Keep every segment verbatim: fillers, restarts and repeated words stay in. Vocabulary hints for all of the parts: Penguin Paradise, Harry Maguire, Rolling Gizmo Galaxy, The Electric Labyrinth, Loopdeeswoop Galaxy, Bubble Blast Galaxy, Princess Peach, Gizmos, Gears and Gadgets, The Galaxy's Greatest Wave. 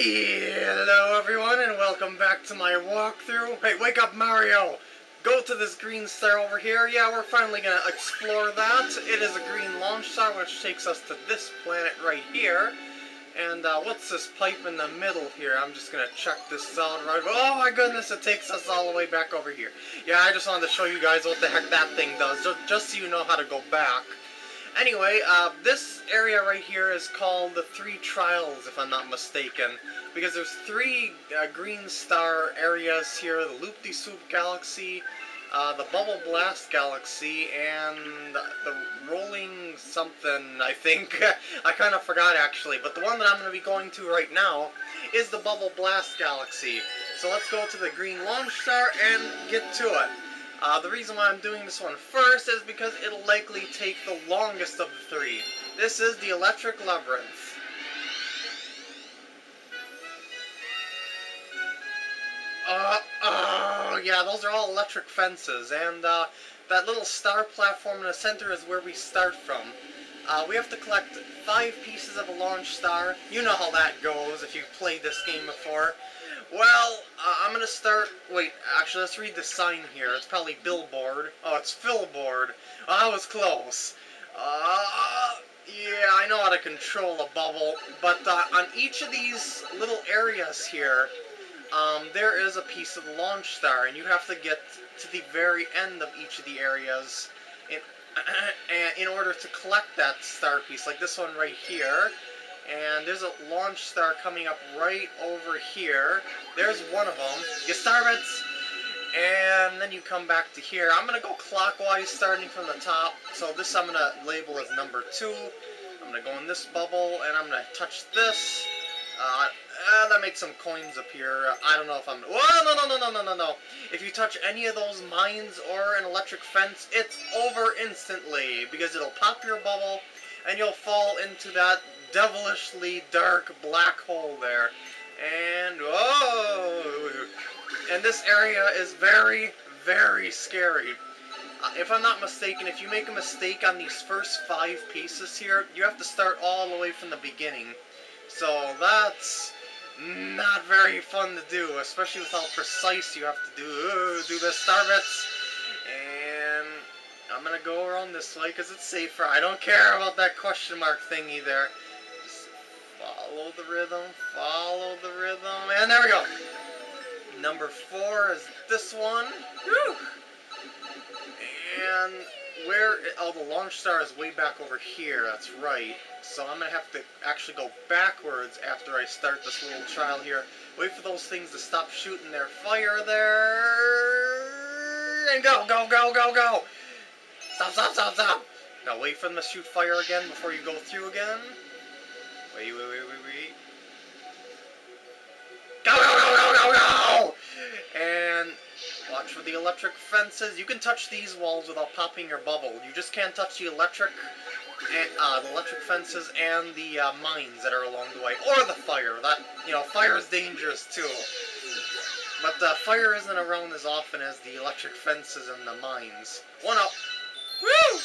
Hello everyone and welcome back to my walkthrough. Hey, wake up Mario! Go to this green star over here. Yeah, we're finally gonna explore that. It is a green launch star which takes us to this planet right here. And uh, what's this pipe in the middle here? I'm just gonna check this out right. Oh my goodness, it takes us all the way back over here. Yeah, I just wanted to show you guys what the heck that thing does, just so you know how to go back. Anyway, uh, this area right here is called the Three Trials, if I'm not mistaken, because there's three uh, green star areas here, the Loopdeeswoop Galaxy, uh, the Bubble Blast Galaxy, and the Rolling something, I think. I kind of forgot, actually, but the one that I'm going to be going to right now is the Bubble Blast Galaxy. So let's go to the green launch star and get to it. Uh, the reason why I'm doing this one first is because it'll likely take the longest of the three. This is The Electric Labyrinth. Uh, oh, yeah, those are all electric fences, and uh, that little star platform in the center is where we start from. Uh, we have to collect five pieces of a launch star. You know how that goes if you've played this game before. Well, uh, I'm going to start... Wait, actually, let's read the sign here. It's probably billboard. Oh, it's fillboard. Oh, I was close. Uh, yeah, I know how to control a bubble. But uh, on each of these little areas here, um, there is a piece of the launch star. And you have to get to the very end of each of the areas in, in order to collect that star piece. Like this one right here. And there's a launch star coming up right over here. There's one of them. You star bits. And then you come back to here. I'm going to go clockwise starting from the top. So this I'm going to label as number two. I'm going to go in this bubble and I'm going to touch this. Uh, uh, that makes some coins appear. I don't know if I'm... Whoa, no, no, no, no, no, no, no. If you touch any of those mines or an electric fence, it's over instantly. Because it'll pop your bubble and you'll fall into that devilishly dark black hole there. And oh, and this area is very, very scary. Uh, if I'm not mistaken, if you make a mistake on these first five pieces here, you have to start all the way from the beginning. So that's not very fun to do, especially with how precise you have to do uh, do the star bits. And I'm gonna go around this way because it's safer. I don't care about that question mark thingy there. Follow the rhythm, follow the rhythm, and there we go. Number four is this one. Whew. And where, oh, the launch star is way back over here, that's right. So I'm going to have to actually go backwards after I start this little trial here. Wait for those things to stop shooting their fire there. And go, go, go, go, go. Stop, stop, stop, stop. Now wait for them to shoot fire again before you go through again. Wait, wait, wait, wait, wait. Go, go, go, go, go, go! And watch for the electric fences. You can touch these walls without popping your bubble. You just can't touch the electric, and, uh, the electric fences and the uh, mines that are along the way. Or the fire. That, you know, fire is dangerous, too. But uh, fire isn't around as often as the electric fences and the mines. One up. Woo!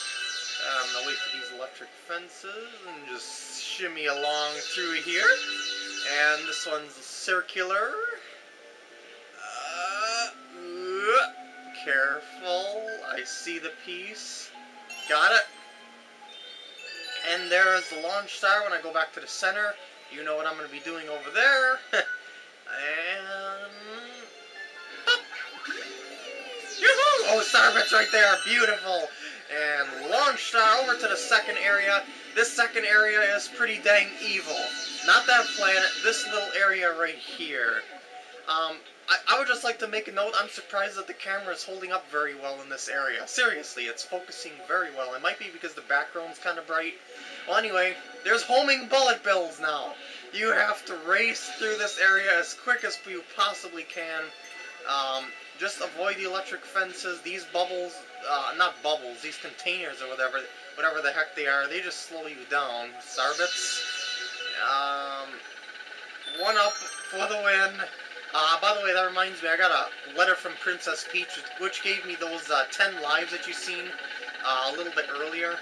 I'm going to wait for these electric fences and just shimmy along through here. And this one's circular. Uh, careful. I see the piece. Got it. And there is the launch star. When I go back to the center, you know what I'm going to be doing over there. And... Yoo-hoo! Oh, star bit's right there. Beautiful. And launch star over to the second area. This second area is pretty dang evil. Not that planet, this little area right here. Um, I, I would just like to make a note, I'm surprised that the camera is holding up very well in this area. Seriously, it's focusing very well. It might be because the background's kind of bright. Well, anyway, there's homing bullet bills now. You have to race through this area as quick as you possibly can. Um, just avoid the electric fences, these bubbles, uh, not bubbles, these containers or whatever, whatever the heck they are, they just slow you down. Starbits. Um, one up for the win. Uh, by the way, that reminds me, I got a letter from Princess Peach, which gave me those, uh, ten lives that you seen, uh, a little bit earlier,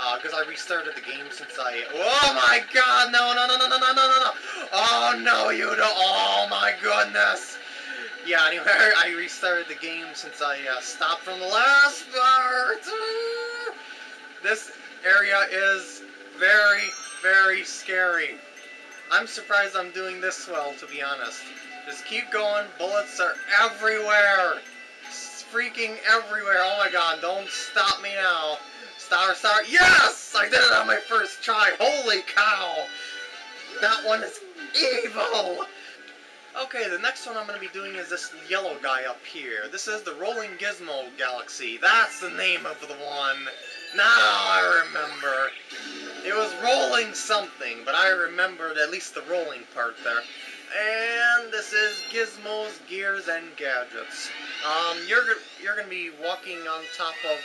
uh, because I restarted the game since I, oh my god, no, no, no, no, no, no, no, no, oh, Oh no, you don't! Oh my goodness! Yeah, anyway, I restarted the game since I uh, stopped from the last part. This area is very, very scary. I'm surprised I'm doing this well, to be honest. Just keep going. Bullets are everywhere. It's freaking everywhere. Oh my god, don't stop me now. Star, star. Yes! I did it on my first try. Holy cow. That one is evil. Okay, the next one I'm going to be doing is this yellow guy up here. This is the Rolling Gizmo Galaxy. That's the name of the one. Now I remember. It was rolling something, but I remembered at least the rolling part there. And this is Gizmos, Gears, and Gadgets. Um, you're you're going to be walking on top of...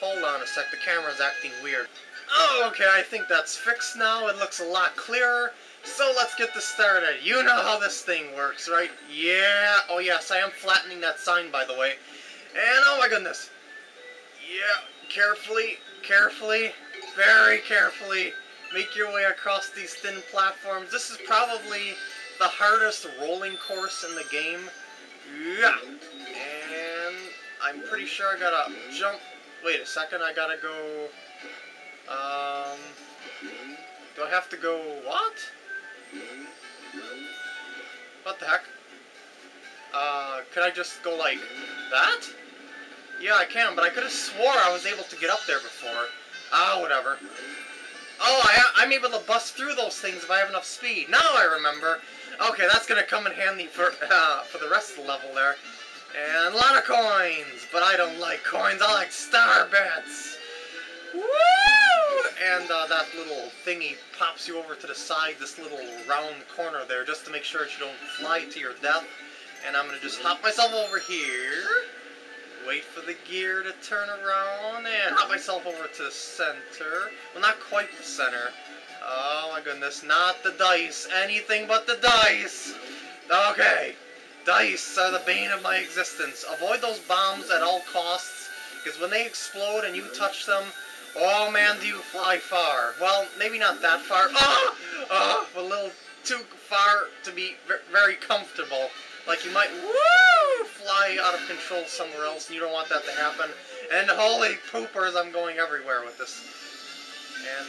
Hold on a sec, the camera's acting weird. Oh, okay, I think that's fixed now. It looks a lot clearer. So let's get this started. You know how this thing works, right? Yeah. Oh, yes, I am flattening that sign, by the way. And oh my goodness. Yeah, carefully, carefully, very carefully. Make your way across these thin platforms. This is probably the hardest rolling course in the game. Yeah. And I'm pretty sure I gotta jump. Wait a second, I gotta go... Um... Do I have to go... What? What the heck? Uh, could I just go like... That? Yeah, I can, but I could have swore I was able to get up there before. Ah, whatever. Oh, I, I'm able to bust through those things if I have enough speed. Now I remember! Okay, that's gonna come in handy for, uh, for the rest of the level there. And a lot of coins, but I don't like coins, I like star bits! Woo! And uh, that little thingy pops you over to the side, this little round corner there, just to make sure that you don't fly to your death. And I'm gonna just hop myself over here, wait for the gear to turn around, and hop myself over to the center. Well, not quite the center. Oh my goodness, not the dice, anything but the dice! Okay. Dice are the bane of my existence. Avoid those bombs at all costs, because when they explode and you touch them, oh man, do you fly far. Well, maybe not that far. Oh! Oh, a little too far to be very comfortable. Like you might, woo, fly out of control somewhere else, and you don't want that to happen. And holy poopers, I'm going everywhere with this. And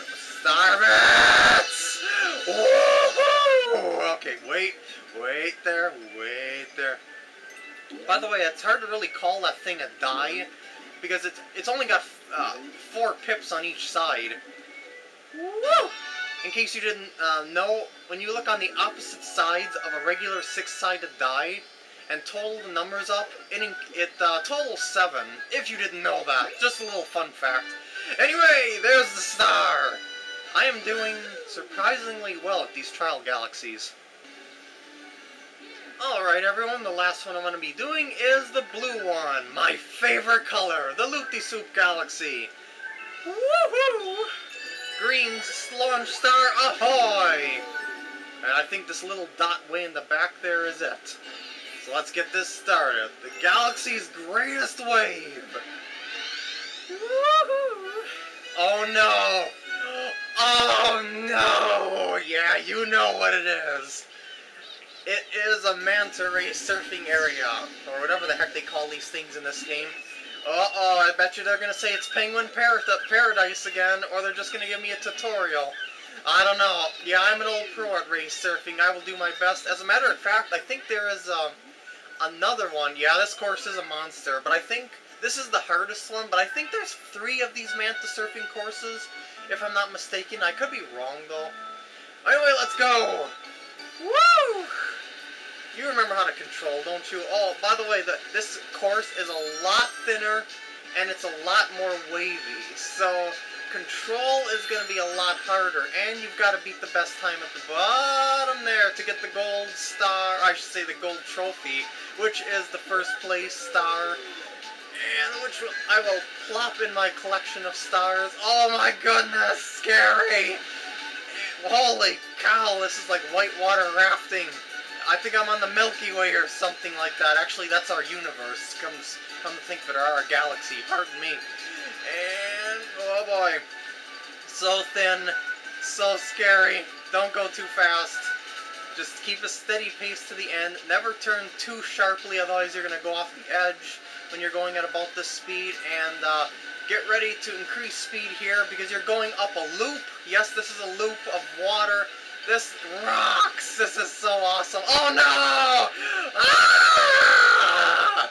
Starbats! Woohoo! Okay, wait, wait there, wait there. By the way, it's hard to really call that thing a die, because it's, it's only got uh, four pips on each side. Woo! In case you didn't uh, know, when you look on the opposite sides of a regular six-sided die, and total the numbers up, it, it uh, totals seven, if you didn't know that. Just a little fun fact. Anyway, there's the star! I am doing surprisingly well at these trial galaxies. Alright everyone, the last one I'm going to be doing is the blue one, my favorite color, the Loopdeeswoop Galaxy. Woohoo! Green's launch star, ahoy! And I think this little dot way in the back there is it. So let's get this started. The Galaxy's Greatest Wave! Woohoo! Oh no! Oh no! Yeah, you know what it is. It is a manta ray surfing area, or whatever the heck they call these things in this game. Uh-oh, I bet you they're going to say it's Penguin Paradise again, or they're just going to give me a tutorial. I don't know. Yeah, I'm an old pro at race surfing. I will do my best. As a matter of fact, I think there is um, another one. Yeah, this course is a monster, but I think this is the hardest one, but I think there's three of these manta surfing courses, if I'm not mistaken. I could be wrong, though. Anyway, let's go! Woo! You remember how to control, don't you? Oh, by the way, the, this course is a lot thinner, and it's a lot more wavy. So, control is going to be a lot harder, and you've got to beat the best time at the bottom there to get the gold star, I should say the gold trophy, which is the first place star. And which will, I will plop in my collection of stars. Oh my goodness, scary! Holy cow, this is like whitewater rafting. I think I'm on the Milky Way or something like that. Actually, that's our universe. Come, come to think of it, or our galaxy. Pardon me. And, oh boy. So thin, so scary. Don't go too fast. Just keep a steady pace to the end. Never turn too sharply, otherwise you're going to go off the edge when you're going at about this speed. And uh, get ready to increase speed here because you're going up a loop. Yes, this is a loop of water. This rocks! This is so awesome. Oh no! Ah!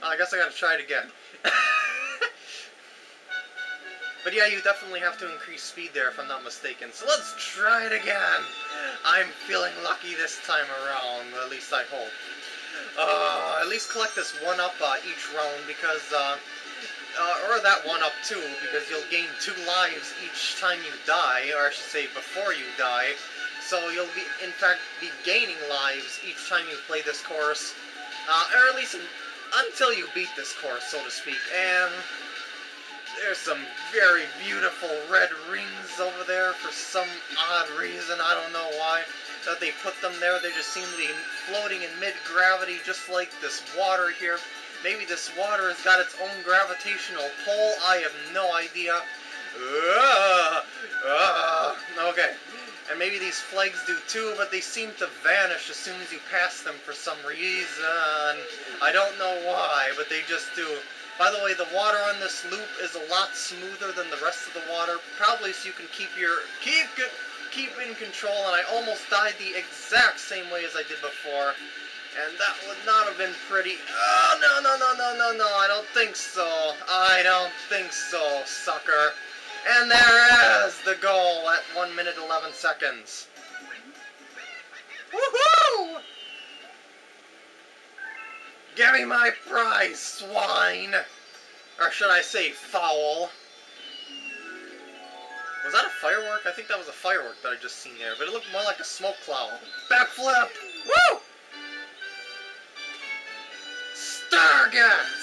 Well, I guess I gotta try it again. But yeah, you definitely have to increase speed there if I'm not mistaken. So let's try it again! I'm feeling lucky this time around, at least I hope. Uh, at least collect this one-up uh, each round because... Uh, Uh, or that one up too, because you'll gain two lives each time you die, or I should say before you die. So you'll be, in fact, be gaining lives each time you play this course, uh, or at least until you beat this course, so to speak. And there's some very beautiful red rings over there for some odd reason. I don't know why that they put them there. They just seem to be floating in mid-gravity, just like this water here. Maybe this water has got its own gravitational pull. I have no idea. Uh, uh, okay. And maybe these flags do too, but they seem to vanish as soon as you pass them for some reason. I don't know why, but they just do. By the way, the water on this loop is a lot smoother than the rest of the water, probably so you can keep your keep keep in control. And I almost died the exact same way as I did before. And that would not have been pretty. Oh, no, no, no, no, no, no, I don't think so. I don't think so, sucker. And there is the goal at one minute eleven seconds. Woohoo! Give me my prize, swine! Or should I say foul? Was that a firework? I think that was a firework that I just seen there, but it looked more like a smoke cloud. Backflip! Woo! Again.